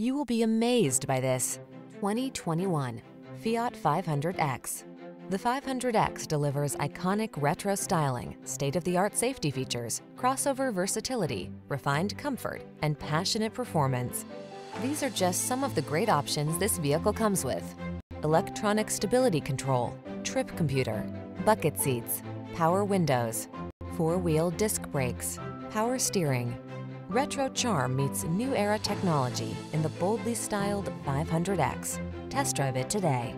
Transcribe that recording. You will be amazed by this 2021 Fiat 500X. The 500X delivers iconic retro styling, state-of-the-art safety features, crossover versatility, refined comfort, and passionate performance. These are just some of the great options this vehicle comes with: electronic stability control, trip computer, bucket seats, power windows, four-wheel disc brakes, power steering. Retro charm meets new era technology in the boldly styled 500X. Test drive it today.